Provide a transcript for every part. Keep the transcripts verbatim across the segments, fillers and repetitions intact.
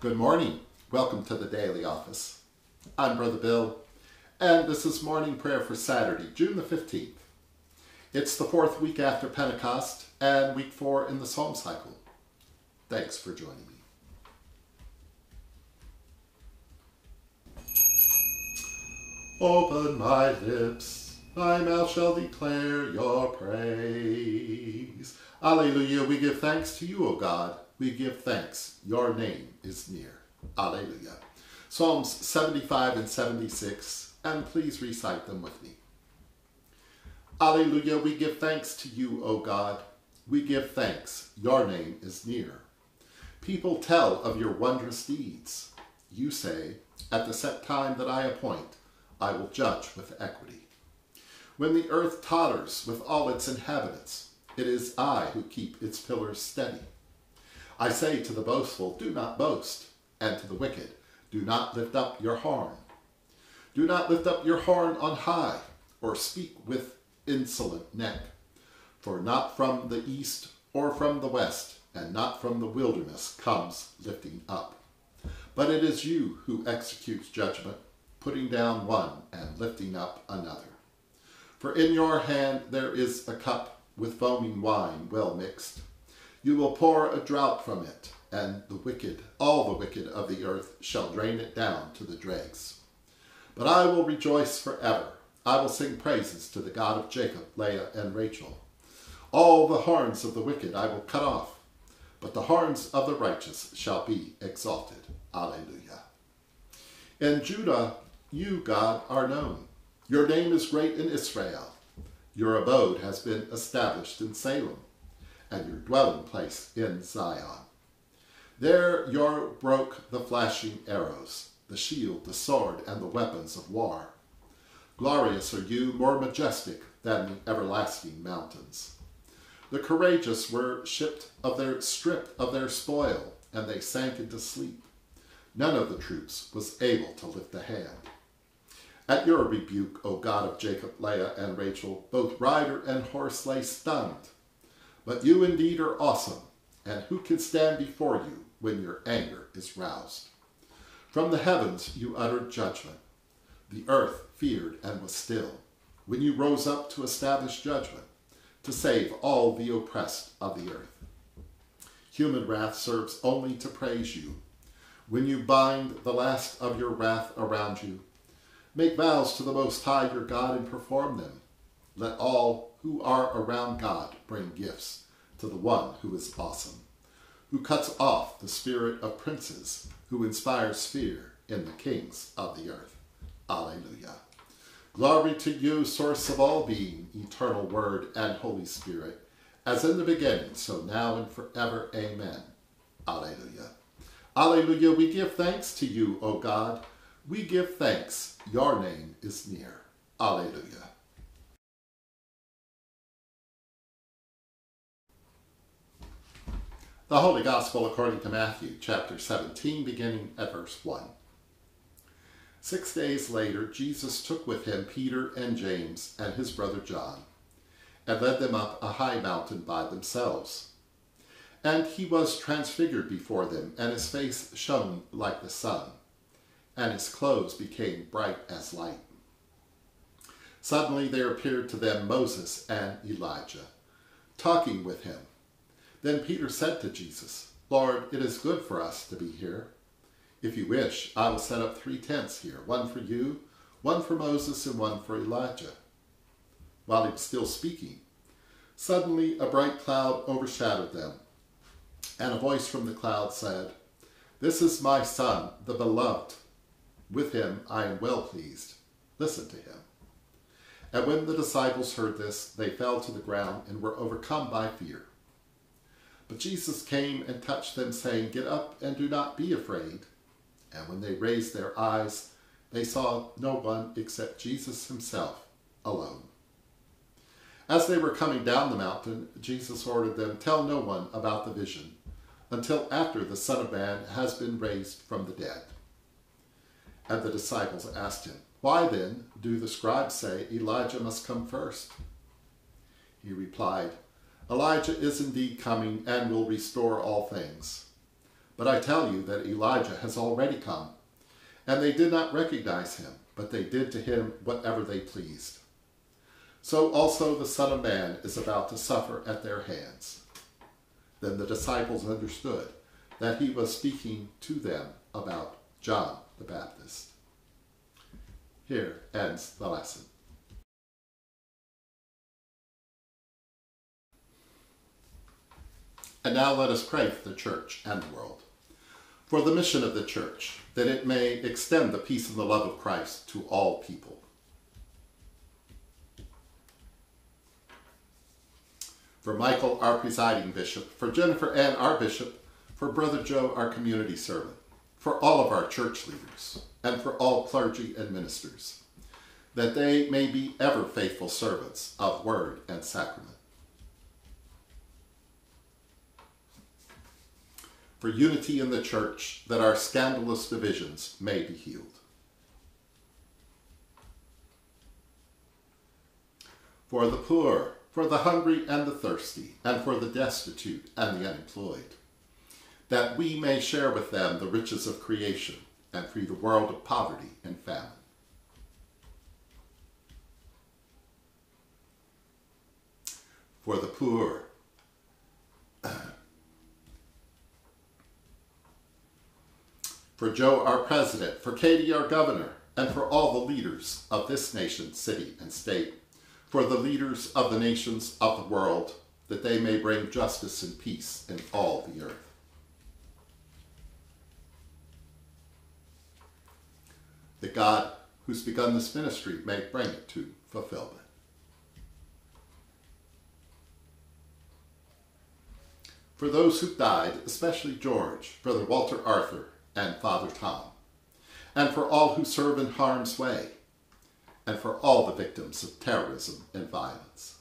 Good morning. Welcome to the Daily Office. I'm Brother Bill, and this is morning prayer for Saturday, June the fifteenth. It's the fourth week after Pentecost and week four in the Psalm cycle. Thanks for joining me. Open my lips, my mouth shall declare your praise. Alleluia, we give thanks to you, O God. We give thanks, your name is near. Alleluia. Psalms seventy-five and seventy-six, and please recite them with me. Alleluia, we give thanks to you, O God. We give thanks, your name is near. People tell of your wondrous deeds. You say, at the set time that I appoint, I will judge with equity. When the earth totters with all its inhabitants, it is I who keep its pillars steady. I say to the boastful, do not boast, and to the wicked, do not lift up your horn. Do not lift up your horn on high, or speak with insolent neck. For not from the east or from the west, and not from the wilderness comes lifting up. But it is you who executes judgment, putting down one and lifting up another. For in your hand there is a cup with foaming wine well mixed. You will pour a draught from it, and the wicked, all the wicked of the earth, shall drain it down to the dregs. But I will rejoice forever. I will sing praises to the God of Jacob, Leah, and Rachel. All the horns of the wicked I will cut off, but the horns of the righteous shall be exalted. Alleluia. In Judah, you, God, are known. Your name is great in Israel. Your abode has been established in Salem, and your dwelling place in Zion. There your broke the flashing arrows, the shield, the sword, and the weapons of war. Glorious are you, more majestic than the everlasting mountains. The courageous were stripped of their, stripped of their spoil, and they sank into sleep. None of the troops was able to lift a hand. At your rebuke, O God of Jacob, Leah, and Rachel, both rider and horse lay stunned. But you indeed are awesome, and who can stand before you when your anger is roused? From the heavens you uttered judgment. The earth feared and was still, when you rose up to establish judgment, to save all the oppressed of the earth. Human wrath serves only to praise you. When you bind the last of your wrath around you, make vows to the Most High your God and perform them. Let all who are around God bring gifts to the one who is awesome, who cuts off the spirit of princes, who inspires fear in the kings of the earth. Alleluia. Glory to you, source of all being, eternal word and Holy Spirit, as in the beginning, so now and forever. Amen. Alleluia. Alleluia, we give thanks to you, O God. We give thanks. Your name is near. Alleluia. The Holy Gospel according to Matthew, chapter seventeen, beginning at verse one. Six days later, Jesus took with him Peter and James and his brother John, and led them up a high mountain by themselves. And he was transfigured before them, and his face shone like the sun, and his clothes became bright as light. Suddenly there appeared to them Moses and Elijah, talking with him. Then Peter said to Jesus, Lord, it is good for us to be here. If you wish, I will set up three tents here, one for you, one for Moses, and one for Elijah. While he was still speaking, suddenly a bright cloud overshadowed them, and a voice from the cloud said, This is my Son, the beloved. With him I am well pleased. Listen to him. And when the disciples heard this, they fell to the ground and were overcome by fear. But Jesus came and touched them, saying, Get up and do not be afraid. And when they raised their eyes, they saw no one except Jesus himself alone. As they were coming down the mountain, Jesus ordered them, Tell no one about the vision until after the Son of Man has been raised from the dead. And the disciples asked him, Why then do the scribes say Elijah must come first? He replied, Elijah is indeed coming and will restore all things. But I tell you that Elijah has already come. And they did not recognize him, but they did to him whatever they pleased. So also the Son of Man is about to suffer at their hands. Then the disciples understood that he was speaking to them about John the Baptist. Here ends the lesson. And now let us pray for the church and the world, for the mission of the church, that it may extend the peace and the love of Christ to all people. For Michael, our presiding bishop, for Jennifer Ann, our bishop, for Brother Joe, our community servant, for all of our church leaders, and for all clergy and ministers, that they may be ever faithful servants of word and sacrament. For unity in the church, that our scandalous divisions may be healed. For the poor, for the hungry and the thirsty, and for the destitute and the unemployed, that we may share with them the riches of creation and free the world of poverty and famine. For the poor, for Joe, our president, for Katie, our governor, and for all the leaders of this nation, city, and state, for the leaders of the nations of the world, that they may bring justice and peace in all the earth. That God, who's begun this ministry, may bring it to fulfillment. For those who died, especially George, Brother Walter Arthur, and Father Tom, and for all who serve in harm's way, and for all the victims of terrorism and violence.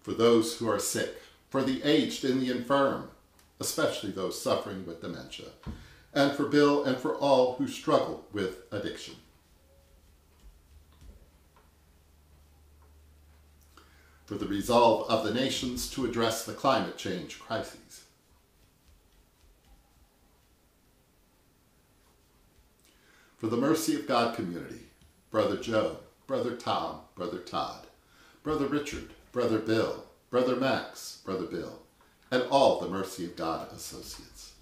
For those who are sick, for the aged and the infirm, especially those suffering with dementia, and for Bill and for all who struggle with addiction. For the resolve of the nations to address the climate change crises. For the Mercy of God Community, Brother Joe, Brother Tom, Brother Todd, Brother Richard, Brother Bill, Brother Max, Brother Bill, and all the Mercy of God associates.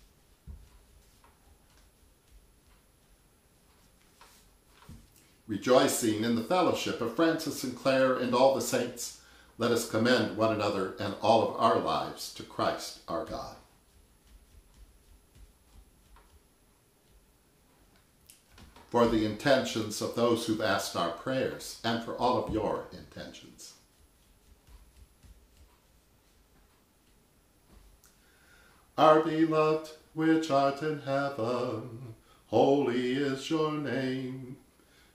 Rejoicing in the fellowship of Francis and Claire and all the saints, let us commend one another and all of our lives to Christ our God. For the intentions of those who've asked our prayers, and for all of your intentions. Our beloved, which art in heaven, holy is your name.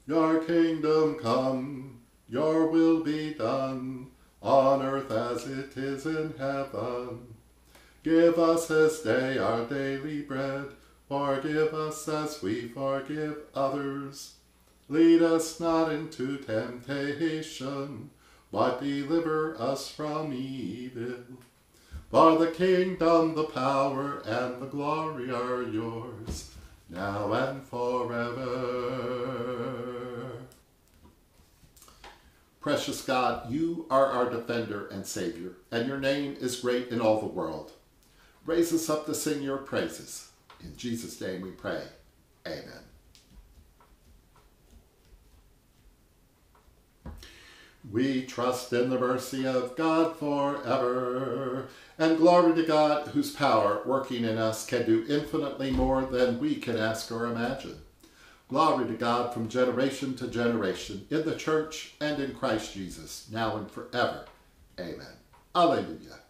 Your kingdom come, your will be done, on earth as it is in heaven. Give us this day our daily bread. Forgive us as we forgive others. Lead us not into temptation, but deliver us from evil. For the kingdom, the power, and the glory are yours, now and forever. Precious God, you are our defender and Savior, and your name is great in all the world. Raise us up to sing your praises. In Jesus' name we pray. Amen. We trust in the mercy of God forever, and glory to God, whose power working in us can do infinitely more than we can ask or imagine. Glory to God from generation to generation, in the church and in Christ Jesus, now and forever. Amen. Alleluia.